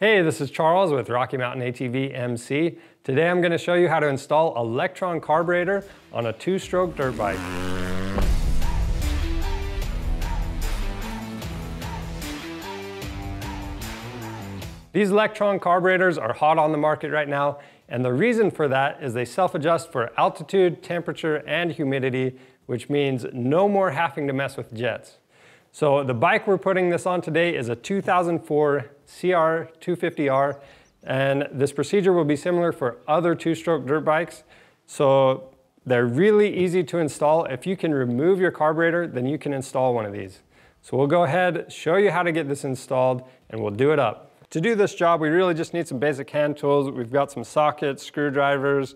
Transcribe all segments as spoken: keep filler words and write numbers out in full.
Hey, this is Charles with Rocky Mountain A T V M C. Today I'm going to show you how to install a Lectron carburetor on a two-stroke dirt bike. These Lectron carburetors are hot on the market right now, and the reason for that is they self-adjust for altitude, temperature, and humidity, which means no more having to mess with jets. So the bike we're putting this on today is a two thousand four C R two fifty R, and this procedure will be similar for other two-stroke dirt bikes. So they're really easy to install. If you can remove your carburetor, then you can install one of these. So we'll go ahead, show you how to get this installed, and we'll do it up. To do this job, we really just need some basic hand tools. We've got some sockets, screwdrivers,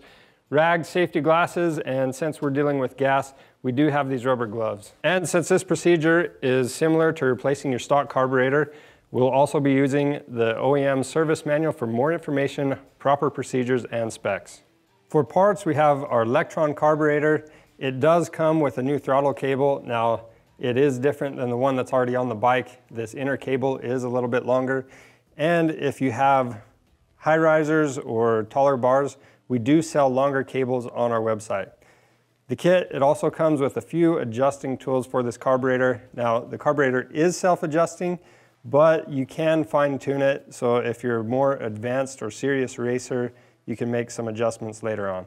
rags, safety glasses, and since we're dealing with gas, we do have these rubber gloves. And since this procedure is similar to replacing your stock carburetor, we'll also be using the O E M service manual for more information, proper procedures, and specs. For parts, we have our Lectron carburetor. It does come with a new throttle cable. Now, it is different than the one that's already on the bike. This inner cable is a little bit longer. And if you have high risers or taller bars, we do sell longer cables on our website. The kit, it also comes with a few adjusting tools for this carburetor. Now, the carburetor is self-adjusting, but you can fine tune it. So if you're a more advanced or serious racer, you can make some adjustments later on.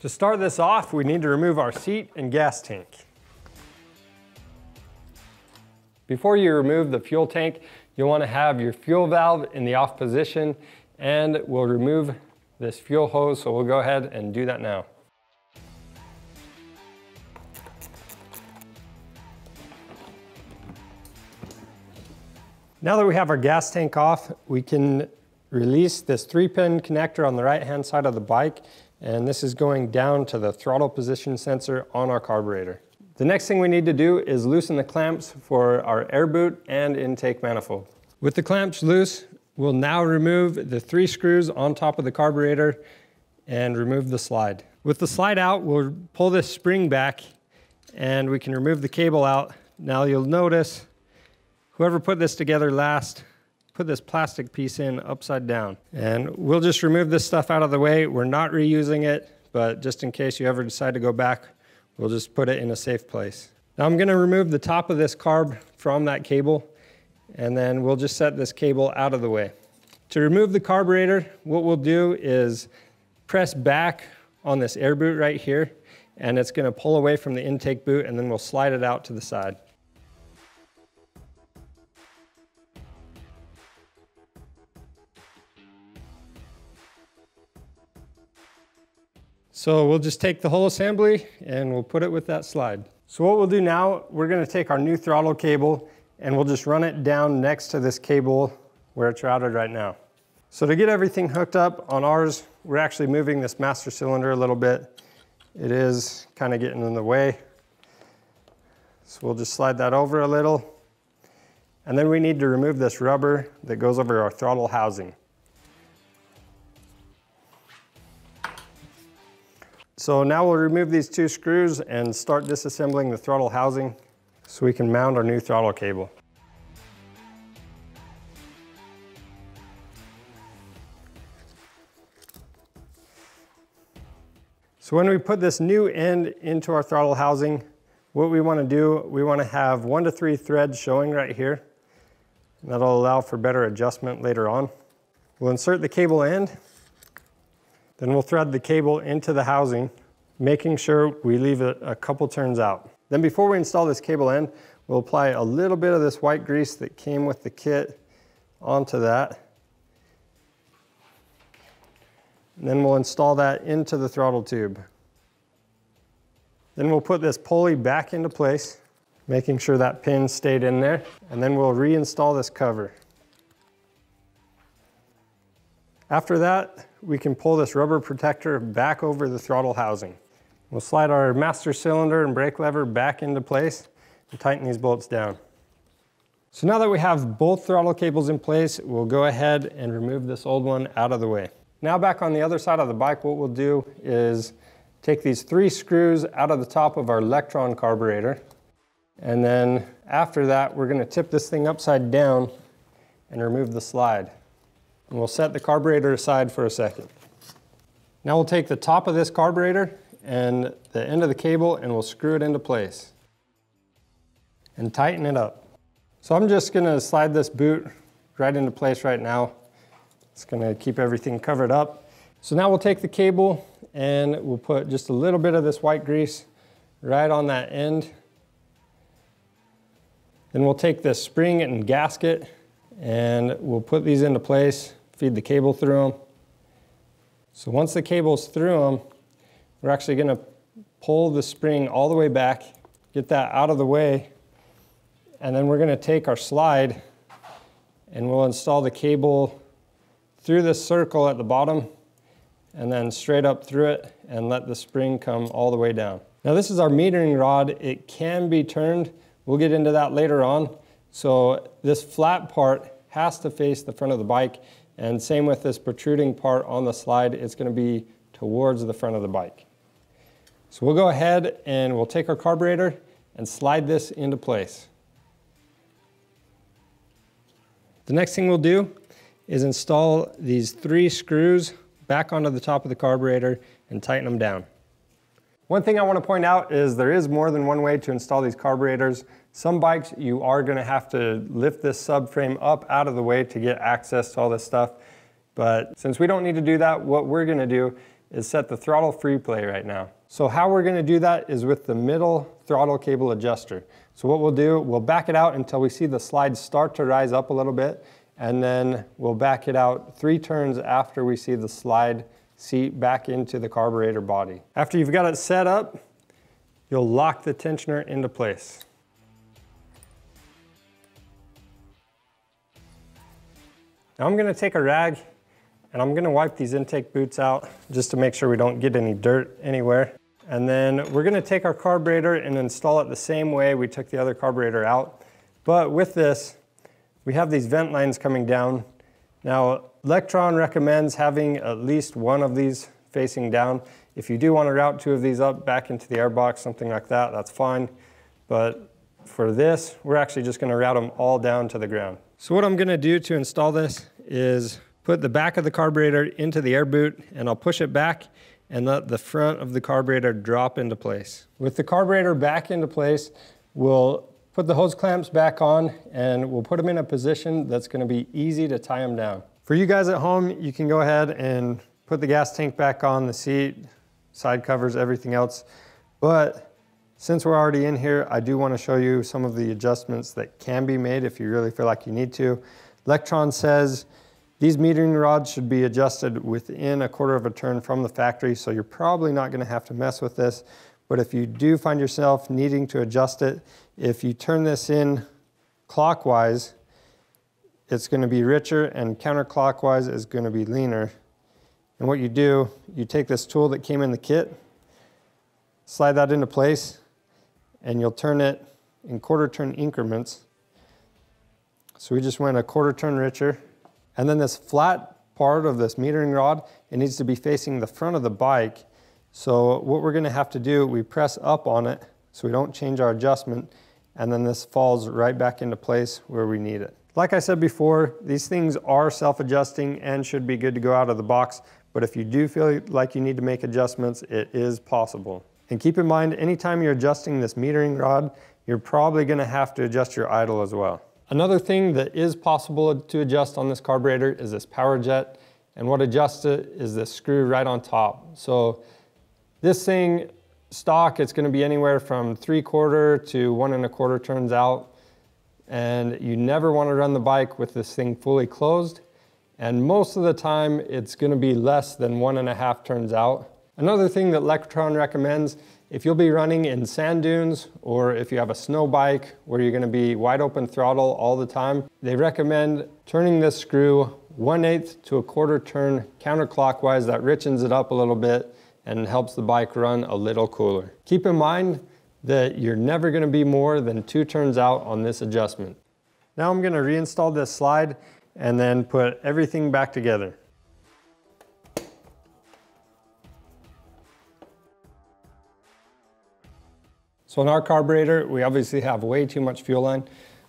To start this off, we need to remove our seat and gas tank. Before you remove the fuel tank, you'll want to have your fuel valve in the off position, and we'll remove this fuel hose. So we'll go ahead and do that now. Now that we have our gas tank off, we can release this three-pin connector on the right-hand side of the bike, and this is going down to the throttle position sensor on our carburetor. The next thing we need to do is loosen the clamps for our air boot and intake manifold. With the clamps loose, we'll now remove the three screws on top of the carburetor and remove the slide. With the slide out, we'll pull this spring back and we can remove the cable out. Now you'll notice whoever put this together last put this plastic piece in upside down. And we'll just remove this stuff out of the way. We're not reusing it, but just in case you ever decide to go back, we'll just put it in a safe place. Now I'm gonna remove the top of this carb from that cable, and then we'll just set this cable out of the way. To remove the carburetor, what we'll do is press back on this air boot right here, and it's gonna pull away from the intake boot, and then we'll slide it out to the side. So we'll just take the whole assembly and we'll put it with that slide. So what we'll do now, we're gonna take our new throttle cable and we'll just run it down next to this cable where it's routed right now. So to get everything hooked up on ours, we're actually moving this master cylinder a little bit. It is kind of getting in the way. So we'll just slide that over a little. And then we need to remove this rubber that goes over our throttle housing. So now we'll remove these two screws and start disassembling the throttle housing so we can mount our new throttle cable. So when we put this new end into our throttle housing, what we want to do, we want to have one to three threads showing right here. That'll allow for better adjustment later on. We'll insert the cable end. Then we'll thread the cable into the housing, making sure we leave it a couple turns out. Then before we install this cable end, we'll apply a little bit of this white grease that came with the kit onto that. And then we'll install that into the throttle tube. Then we'll put this pulley back into place, making sure that pin stayed in there. And then we'll reinstall this cover. After that, we can pull this rubber protector back over the throttle housing. We'll slide our master cylinder and brake lever back into place and tighten these bolts down. So now that we have both throttle cables in place, we'll go ahead and remove this old one out of the way. Now back on the other side of the bike, what we'll do is take these three screws out of the top of our Lectron carburetor. And then after that, we're gonna tip this thing upside down and remove the slide. and we'll set the carburetor aside for a second. Now we'll take the top of this carburetor and the end of the cable and we'll screw it into place and tighten it up. So I'm just gonna slide this boot right into place right now. It's gonna keep everything covered up. So now we'll take the cable and we'll put just a little bit of this white grease right on that end. Then we'll take this spring and gasket and we'll put these into place, feed the cable through them. So once the cable's through them, we're actually gonna pull the spring all the way back, get that out of the way, and then we're gonna take our slide and we'll install the cable through this circle at the bottom and then straight up through it and let the spring come all the way down. Now this is our metering rod. It can be turned. We'll get into that later on. So this flat part has to face the front of the bike, and same with this protruding part on the slide, it's gonna be towards the front of the bike. So we'll go ahead and we'll take our carburetor and slide this into place. The next thing we'll do is install these three screws back onto the top of the carburetor and tighten them down. One thing I want to point out is there is more than one way to install these carburetors. Some bikes, you are going to have to lift this subframe up out of the way to get access to all this stuff. But since we don't need to do that, what we're going to do is set the throttle free play right now. So how we're going to do that is with the middle throttle cable adjuster. So what we'll do, we'll back it out until we see the slide start to rise up a little bit, and then we'll back it out three turns after we see the slide seat back into the carburetor body. After you've got it set up, you'll lock the tensioner into place. Now I'm gonna take a rag and I'm gonna wipe these intake boots out just to make sure we don't get any dirt anywhere. And then we're gonna take our carburetor and install it the same way we took the other carburetor out. But with this, we have these vent lines coming down. Now, Lectron recommends having at least one of these facing down. If you do want to route two of these up back into the airbox, something like that, that's fine. But for this, we're actually just going to route them all down to the ground. So what I'm going to do to install this is put the back of the carburetor into the air boot, and I'll push it back and let the front of the carburetor drop into place. With the carburetor back into place, we'll put the hose clamps back on and we'll put them in a position that's gonna be easy to tie them down. For you guys at home, you can go ahead and put the gas tank back on, the seat, side covers, everything else. But since we're already in here, I do wanna show you some of the adjustments that can be made if you really feel like you need to. Lectron says these metering rods should be adjusted within a quarter of a turn from the factory, so you're probably not gonna have to mess with this. But if you do find yourself needing to adjust it, if you turn this in clockwise, it's going to be richer, and counterclockwise is going to be leaner. And what you do, you take this tool that came in the kit, slide that into place, and you'll turn it in quarter turn increments. So we just went a quarter turn richer. And then this flat part of this metering rod, it needs to be facing the front of the bike. So what we're gonna have to do, we press up on it so we don't change our adjustment, and then this falls right back into place where we need it. Like I said before, these things are self-adjusting and should be good to go out of the box, but if you do feel like you need to make adjustments, it is possible. And keep in mind, anytime you're adjusting this metering rod, you're probably gonna have to adjust your idle as well. Another thing that is possible to adjust on this carburetor is this power jet, and what adjusts it is this screw right on top. So this thing, stock, it's gonna be anywhere from three quarter to one and a quarter turns out. And you never wanna run the bike with this thing fully closed. And most of the time, it's gonna be less than one and a half turns out. Another thing that Lectron recommends, if you'll be running in sand dunes, or if you have a snow bike where you're gonna be wide open throttle all the time, they recommend turning this screw one eighth to a quarter turn counterclockwise. That richens it up a little bit and helps the bike run a little cooler. Keep in mind that you're never gonna be more than two turns out on this adjustment. Now I'm gonna reinstall this slide and then put everything back together. So in our carburetor, we obviously have way too much fuel line.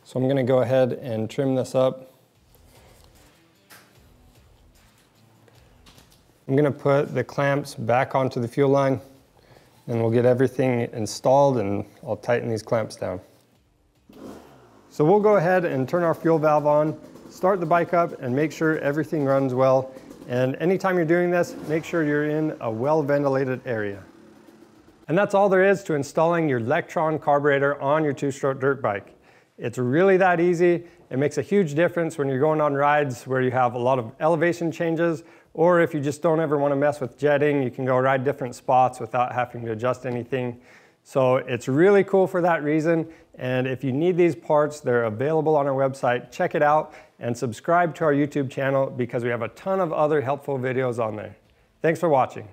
So I'm gonna go ahead and trim this up. I'm going to put the clamps back onto the fuel line and we'll get everything installed and I'll tighten these clamps down. So we'll go ahead and turn our fuel valve on, start the bike up and make sure everything runs well. And anytime you're doing this, make sure you're in a well-ventilated area. And that's all there is to installing your Lectron carburetor on your two-stroke dirt bike. It's really that easy. It makes a huge difference when you're going on rides where you have a lot of elevation changes, or if you just don't ever want to mess with jetting, you can go ride different spots without having to adjust anything. So it's really cool for that reason. And if you need these parts, they're available on our website. Check it out and subscribe to our YouTube channel because we have a ton of other helpful videos on there. Thanks for watching.